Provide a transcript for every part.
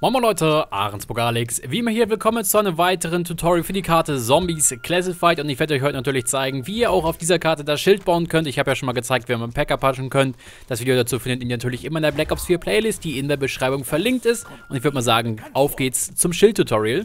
Moin Moin Leute, Ahrensburg Alex, wie immer hier, willkommen zu einem weiteren Tutorial für die Karte Zombies Classified und ich werde euch heute natürlich zeigen, wie ihr auch auf dieser Karte das Schild bauen könnt. Ich habe ja schon mal gezeigt, wie ihr mit dem Pack-Up hatschen könnt. Das Video dazu findet ihr natürlich immer in der Black Ops 4 Playlist, die in der Beschreibung verlinkt ist. Und ich würde mal sagen, auf geht's zum Schild-Tutorial.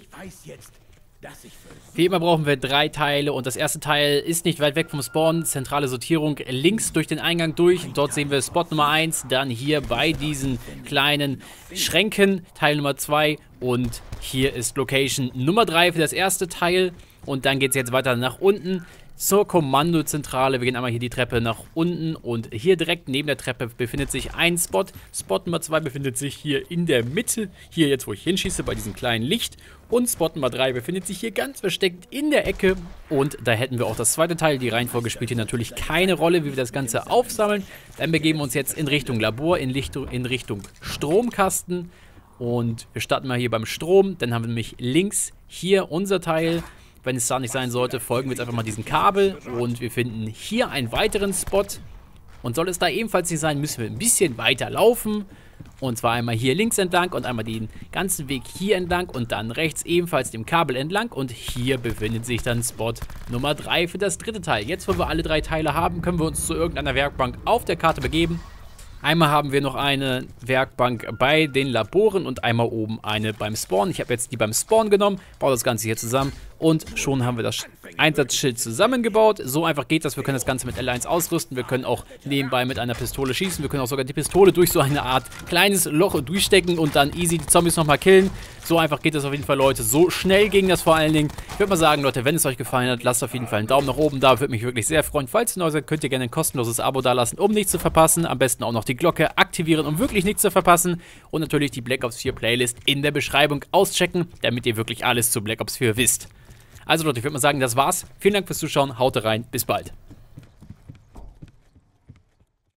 Wie immer brauchen wir 3 Teile und das erste Teil ist nicht weit weg vom Spawn, zentrale Sortierung links durch den Eingang durch, dort sehen wir Spot Nummer 1, dann hier bei diesen kleinen Schränken Teil Nummer 2 und hier ist Location Nummer 3 für das erste Teil und dann geht es jetzt weiter nach unten zur Kommandozentrale. Wir gehen einmal hier die Treppe nach unten und hier direkt neben der Treppe befindet sich ein Spot. Spot Nummer 2 befindet sich hier in der Mitte, hier jetzt wo ich hinschieße bei diesem kleinen Licht. Und Spot Nummer 3 befindet sich hier ganz versteckt in der Ecke. Und da hätten wir auch das zweite Teil. Die Reihenfolge spielt hier natürlich keine Rolle, wie wir das Ganze aufsammeln. Dann begeben wir uns jetzt in Richtung Labor, in Richtung Stromkasten. Und wir starten mal hier beim Strom. Dann haben wir nämlich links hier unser Teil. Wenn es da nicht sein sollte, folgen wir jetzt einfach mal diesem Kabel. Und wir finden hier einen weiteren Spot. Und soll es da ebenfalls nicht sein, müssen wir ein bisschen weiter laufen. Und zwar einmal hier links entlang und einmal den ganzen Weg hier entlang und dann rechts ebenfalls dem Kabel entlang. Und hier befindet sich dann Spot Nummer 3 für das dritte Teil. Jetzt, wo wir alle 3 Teile haben, können wir uns zu irgendeiner Werkbank auf der Karte begeben. Einmal haben wir noch eine Werkbank bei den Laboren und einmal oben eine beim Spawn. Ich habe jetzt die beim Spawn genommen, baue das Ganze hier zusammen und schon haben wir das Einsatzschild zusammengebaut. So einfach geht das, wir können das Ganze mit L1 ausrüsten, wir können auch nebenbei mit einer Pistole schießen, wir können auch sogar die Pistole durch so eine Art kleines Loch durchstecken und dann easy die Zombies nochmal killen. So einfach geht das auf jeden Fall, Leute, so schnell ging das vor allen Dingen. Ich würde mal sagen, Leute, wenn es euch gefallen hat, lasst auf jeden Fall einen Daumen nach oben da, würde mich wirklich sehr freuen. Falls ihr neu seid, könnt ihr gerne ein kostenloses Abo dalassen, um nichts zu verpassen, am besten auch noch die Glocke aktivieren, um wirklich nichts zu verpassen und natürlich die Black Ops 4 Playlist in der Beschreibung auschecken, damit ihr wirklich alles zu Black Ops 4 wisst. Also Leute, ich würde mal sagen, das war's. Vielen Dank fürs Zuschauen, haut rein, bis bald.